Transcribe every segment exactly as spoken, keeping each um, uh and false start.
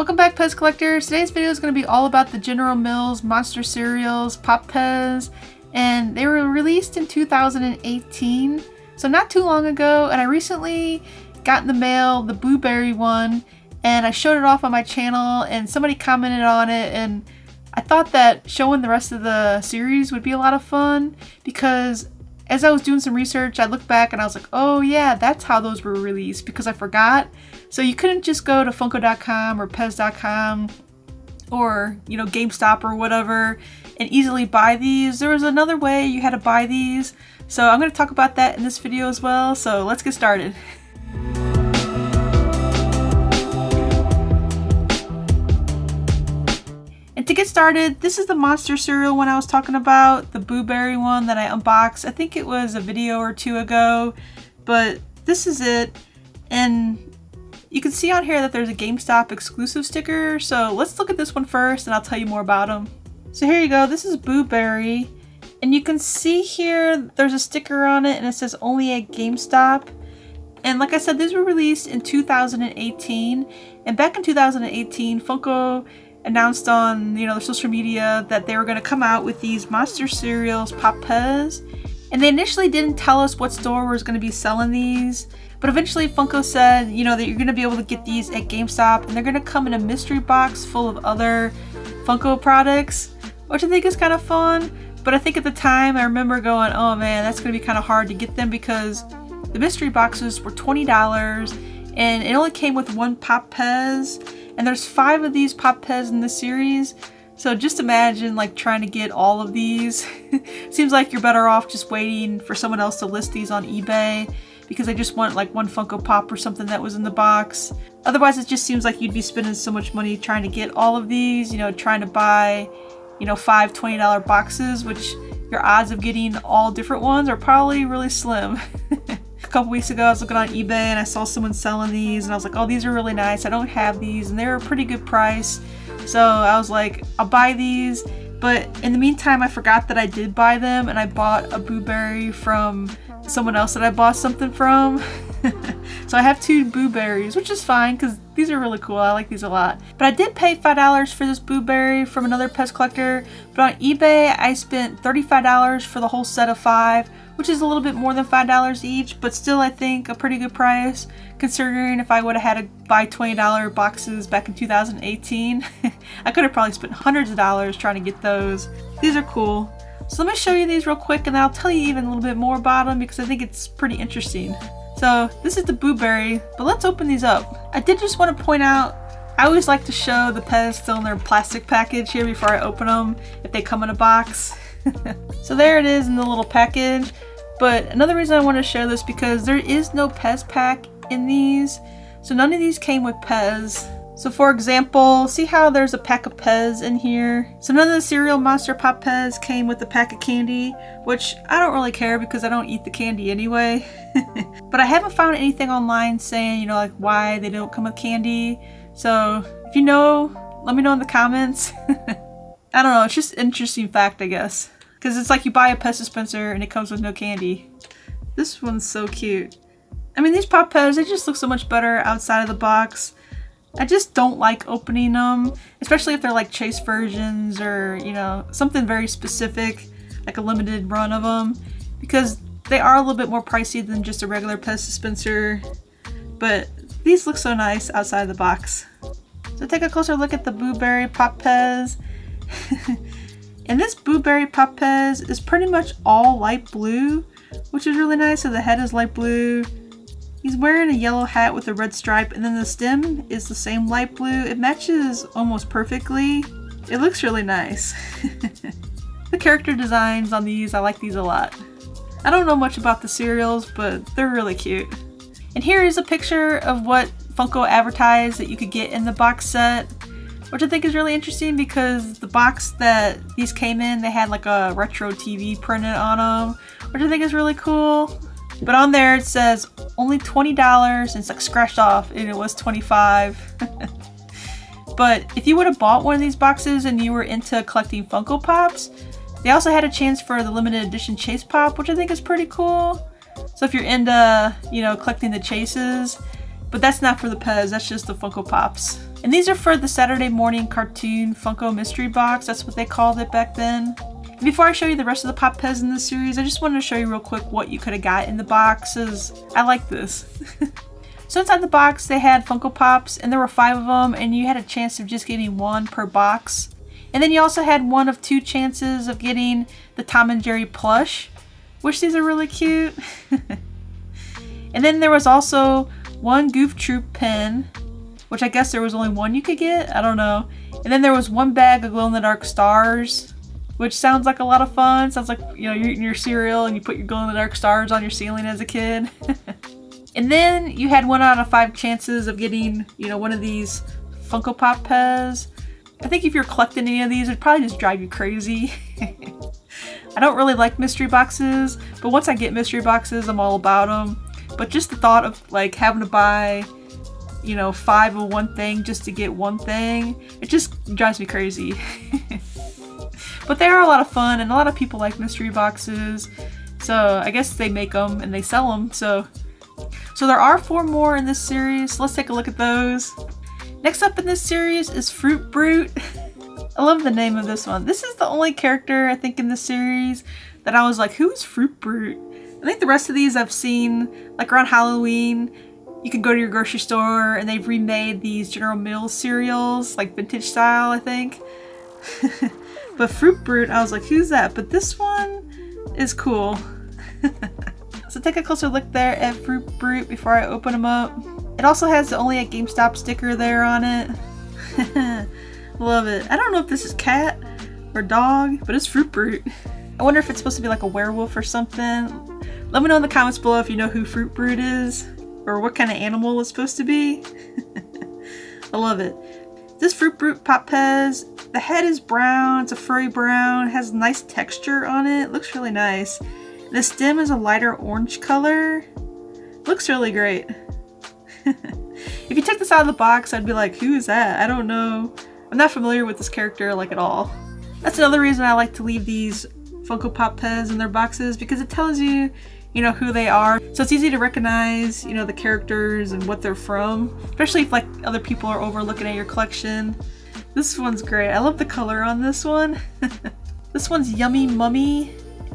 Welcome back, P E Z collectors. Today's video is going to be all about the General Mills Monster Cereals Pop P E Z, and they were released in two thousand eighteen, so not too long ago, and I recently got in the mail the Boo Berry one, and I showed it off on my channel, and somebody commented on it, and I thought that showing the rest of the series would be a lot of fun, because as I was doing some research, I looked back and I was like, oh yeah, that's how those were released, because I forgot. So you couldn't just go to Funko dot com or P E Z dot com or, you know, GameStop or whatever and easily buy these. There was another way you had to buy these. So I'm going to talk about that in this video as well. So let's get started. To get started, this is the monster cereal one I was talking about, the Boo Berry one that I unboxed. I think it was a video or two ago, but this is it. And you can see on here that there's a GameStop exclusive sticker. So let's look at this one first and I'll tell you more about them. So here you go, this is Boo Berry. And you can see here there's a sticker on it and it says only at GameStop. And like I said, these were released in two thousand eighteen. And back in two thousand eighteen, Funko announced on, you know, their social media that they were going to come out with these Monster Cereals Pop P E Z, and they initially didn't tell us what store was going to be selling these, but eventually Funko said, you know, that you're going to be able to get these at GameStop, and they're going to come in a mystery box full of other Funko products, which I think is kind of fun. But I think at the time I remember going, oh man, that's going to be kind of hard to get them, because the mystery boxes were twenty dollars and it only came with one Pop P E Z. And there's five of these Pop P E Z in the series, so just imagine like trying to get all of these. Seems like you're better off just waiting for someone else to list these on eBay, because I just want like one Funko Pop or something that was in the box. Otherwise it just seems like you'd be spending so much money trying to get all of these, you know, trying to buy, you know, five twenty dollar boxes, which your odds of getting all different ones are probably really slim. A couple weeks ago I was looking on eBay and I saw someone selling these and I was like, oh, these are really nice, I don't have these, and they're a pretty good price, so I was like, I'll buy these. But in the meantime I forgot that I did buy them, and I bought a Boo Berry from someone else that I bought something from. So I have two Boo Berries, which is fine because these are really cool, I like these a lot. But I did pay five dollars for this Boo Berry from another P E Z collector, but on eBay I spent thirty-five dollars for the whole set of five, which is a little bit more than five dollars each, but still I think a pretty good price, considering if I would have had to buy twenty dollar boxes back in two thousand eighteen, I could have probably spent hundreds of dollars trying to get those. These are cool. So let me show you these real quick and then I'll tell you even a little bit more about them, because I think it's pretty interesting. So this is the Boo Berry, but let's open these up. I did just want to point out, I always like to show the P E Z still in their plastic package here before I open them, if they come in a box. So there it is in the little package. But another reason I want to share this, because there is no P E Z pack in these. So none of these came with P E Z. So for example, see how there's a pack of P E Z in here? So none of the Cereal Monster Pop P E Z came with a pack of candy, which I don't really care because I don't eat the candy anyway. But I haven't found anything online saying, you know, like why they don't come with candy. So if you know, let me know in the comments. I don't know, it's just an interesting fact, I guess. Because it's like you buy a P E Z dispenser and it comes with no candy. This one's so cute. I mean, these Pop P E Z, they just look so much better outside of the box. I just don't like opening them, especially if they're like chase versions or, you know, something very specific, like a limited run of them, because they are a little bit more pricey than just a regular P E Z dispenser. But these look so nice outside the box. So take a closer look at the Boo Berry Pop P E Z. And this Boo Berry Pop P E Z is pretty much all light blue, which is really nice. So the head is light blue. He's wearing a yellow hat with a red stripe, and then the stem is the same light blue. It matches almost perfectly. It looks really nice. The character designs on these, I like these a lot. I don't know much about the cereals, but they're really cute. And here is a picture of what Funko advertised that you could get in the box set, which I think is really interesting, because the box that these came in, they had like a retro T V printed on them, which I think is really cool. But on there it says only twenty dollars and it's like scratched off, and it was twenty-five dollars. But if you would have bought one of these boxes and you were into collecting Funko Pops, they also had a chance for the limited edition Chase Pop, which I think is pretty cool. So if you're into, you know, collecting the chases, But that's not for the P E Z, that's just the Funko Pops. And these are for the Saturday morning cartoon Funko mystery box. That's what they called it back then. And before I show you the rest of the Pop P E Z in this series, I just wanted to show you real quick what you could have got in the boxes. I like this. So inside the box, they had Funko Pops, and there were five of them, and you had a chance of just getting one per box. And then you also had one of two chances of getting the Tom and Jerry plush, which these are really cute. And then there was also one Goof Troop pin, which I guess there was only one you could get, I don't know. And then there was one bag of glow-in-the-dark stars, which sounds like a lot of fun. Sounds like, you know, you're eating your cereal and you put your glow-in-the-dark stars on your ceiling as a kid. And then you had one out of five chances of getting, you know, one of these Funko Pop P E Z. I think if you're collecting any of these, it'd probably just drive you crazy. I don't really like mystery boxes, but once I get mystery boxes, I'm all about them. But just the thought of like having to buy, you know, five of one thing just to get one thing, it just drives me crazy. But they are a lot of fun, and a lot of people like mystery boxes. So I guess they make them and they sell them. So, so there are four more in this series. So let's take a look at those. Next up in this series is Fruit Brute. I love the name of this one. This is the only character I think in this series that I was like, who is Fruit Brute? I think the rest of these I've seen, like around Halloween, you can go to your grocery store and they've remade these General Mills cereals, like vintage style, I think. But Fruit Brute, I was like, who's that? But this one is cool. So take a closer look there at Fruit Brute before I open them up. It also has the Only at GameStop sticker there on it. Love it. I don't know if this is cat or dog, but it's Fruit Brute. I wonder if it's supposed to be like a werewolf or something. Let me know in the comments below if you know who Fruit Brute is or what kind of animal it's supposed to be. I love it. This Fruit Brute Pop P E Z, the head is brown, it's a furry brown, it has nice texture on it, it looks really nice. The stem is a lighter orange color, looks really great. If you took this out of the box, I'd be like, who is that? I don't know. I'm not familiar with this character like at all. That's another reason I like to leave these Funko Pop P E Z in their boxes, because it tells you, you know, who they are. So it's easy to recognize, you know, the characters and what they're from, especially if like other people are over looking at your collection. This one's great. I love the color on this one. This one's Yummy Mummy.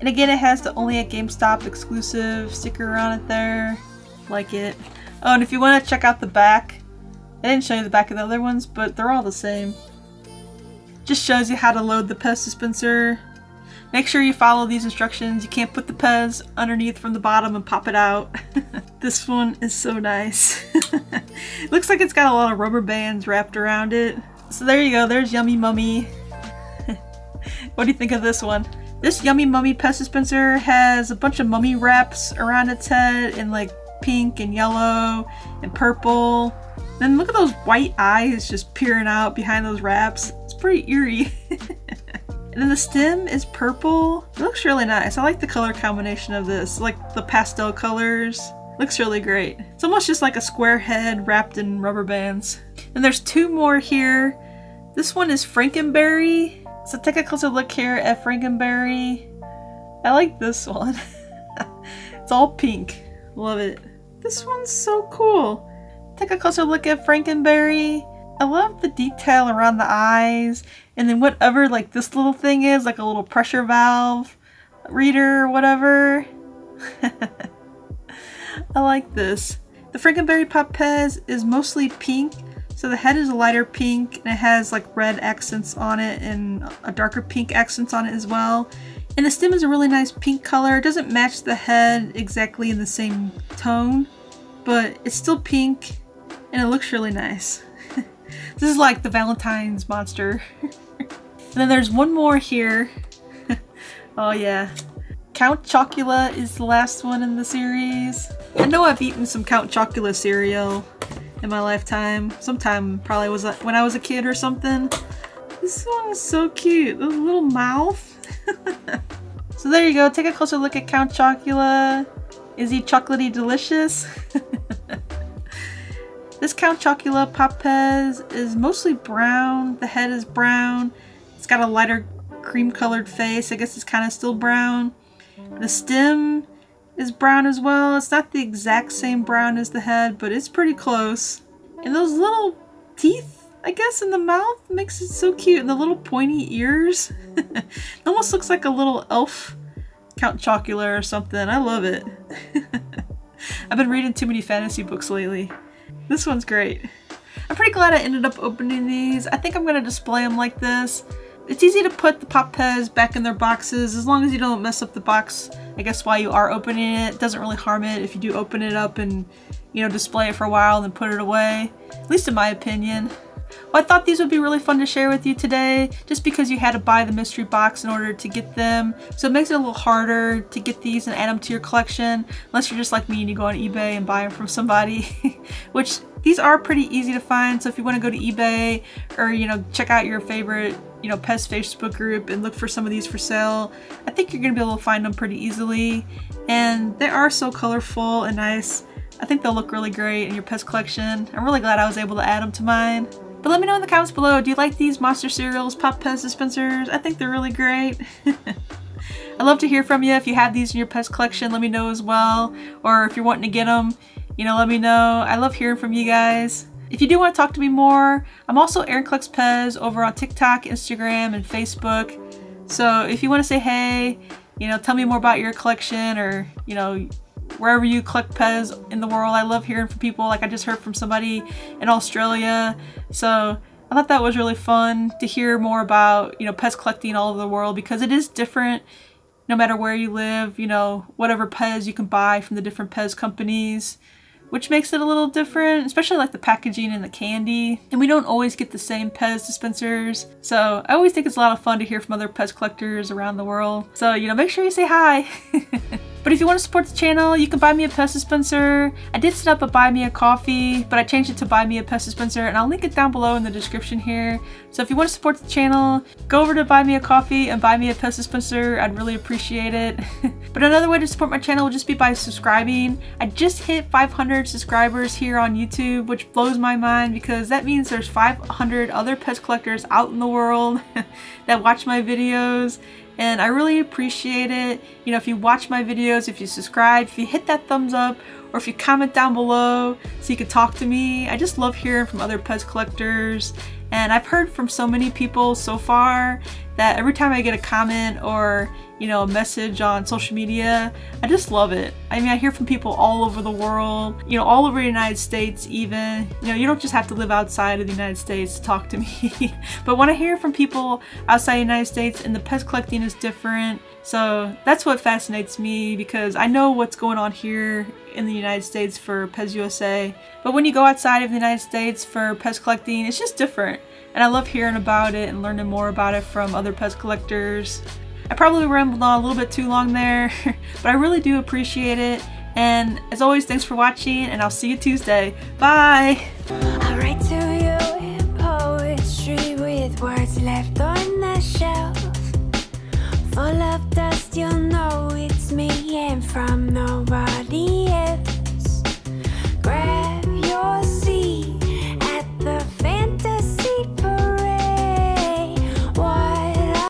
And again, it has the Only at GameStop exclusive sticker on it there. Like it. Oh, and if you want to check out the back, I didn't show you the back of the other ones, but they're all the same. Just shows you how to load the P E Z dispenser. Make sure you follow these instructions. You can't put the P E Z underneath from the bottom and pop it out. This one is so nice. Looks like it's got a lot of rubber bands wrapped around it. So there you go, there's Yummy Mummy. What do you think of this one? This Yummy Mummy P E Z dispenser has a bunch of mummy wraps around its head in like pink and yellow and purple. Then look at those white eyes just peering out behind those wraps. It's pretty eerie. And then the stem is purple. It looks really nice. I like the color combination of this, like the pastel colors. Looks really great. It's almost just like a square head wrapped in rubber bands. And there's two more here. This one is Frankenberry. So take a closer look here at Frankenberry. I like this one. It's all pink. Love it. This one's so cool. Take a closer look at Frankenberry. I love the detail around the eyes, and then whatever like this little thing is, like a little pressure valve reader or whatever. I like this. The Frankenberry Pop P E Z is mostly pink, so the head is a lighter pink and it has like red accents on it and a darker pink accents on it as well. And the stem is a really nice pink color. It doesn't match the head exactly in the same tone, but it's still pink and it looks really nice. This is like the Valentine's monster. And then there's one more here. Oh yeah. Count Chocula is the last one in the series. I know I've eaten some Count Chocula cereal in my lifetime. Sometime probably was when I was a kid or something. This one is so cute. The little mouth. So there you go. Take a closer look at Count Chocula. Is he chocolatey delicious? This Count Chocula Pop P E Z is mostly brown. The head is brown. It's got a lighter cream colored face. I guess it's kind of still brown. The stem is brown as well. It's not the exact same brown as the head, but it's pretty close. And those little teeth, I guess, in the mouth makes it so cute. And the little pointy ears. It almost looks like a little elf Count Chocula or something. I love it. I've been reading too many fantasy books lately. This one's great. I'm pretty glad I ended up opening these. I think I'm gonna display them like this. It's easy to put the Pop Pez back in their boxes as long as you don't mess up the box, I guess, while you are opening it. It doesn't really harm it if you do open it up and, you know, display it for a while and then put it away, at least in my opinion. Well, I thought these would be really fun to share with you today, just because you had to buy the mystery box in order to get them. So it makes it a little harder to get these and add them to your collection, unless you're just like me and you go on eBay and buy them from somebody, which these are pretty easy to find. So if you want to go to eBay or, you know, check out your favorite, you know, P E Z Facebook group and look for some of these for sale, I think you're going to be able to find them pretty easily. And they are so colorful and nice. I think they'll look really great in your P E Z collection. I'm really glad I was able to add them to mine. But let me know in the comments below, do you like these monster cereals, Pop P E Z dispensers? I think they're really great. I'd love to hear from you. If you have these in your P E Z collection, let me know as well. Or if you're wanting to get them, you know, let me know. I love hearing from you guys. If you do want to talk to me more, I'm also Erin Collects P E Z over on TikTok, Instagram, and Facebook. So if you want to say hey, you know, tell me more about your collection, or, you know, wherever you collect P E Z in the world. I love hearing from people. Like, I just heard from somebody in Australia. So I thought that was really fun to hear more about, you know, P E Z collecting all over the world, because it is different no matter where you live. You know, whatever P E Z you can buy from the different P E Z companies, which makes it a little different, especially like the packaging and the candy. And we don't always get the same P E Z dispensers. So I always think it's a lot of fun to hear from other P E Z collectors around the world. So, you know, make sure you say hi. But if you want to support the channel, you can buy me a P E Z dispenser. I did set up a Buy Me a Coffee, but I changed it to Buy Me a P E Z dispenser, and I'll link it down below in the description here. So if you want to support the channel, go over to Buy Me a Coffee and buy me a P E Z dispenser. I'd really appreciate it. But another way to support my channel would just be by subscribing. I just hit five hundred subscribers here on YouTube, which blows my mind, because that means there's five hundred other P E Z collectors out in the world that watch my videos. And I really appreciate it. You know, if you watch my videos, if you subscribe, if you hit that thumbs up, or if you comment down below so you can talk to me. I just love hearing from other P E Z collectors. And I've heard from so many people so far that every time I get a comment or, you know, a message on social media, I just love it. I mean, I hear from people all over the world, you know, all over the United States even. You know, you don't just have to live outside of the United States to talk to me. But when I hear from people outside the United States, and the P E Z collecting is different, so that's what fascinates me, because I know what's going on here in the United States for P E Z U S A. But when you go outside of the United States for P E Z collecting, it's just different. And I love hearing about it and learning more about it from other P E Z collectors. I probably rambled on a little bit too long there, but I really do appreciate it. And as always, thanks for watching, and I'll see you Tuesday. Bye! I write to you in poetry with words left on the shelf. Full of dust, you'll know it's me, and from nobody else.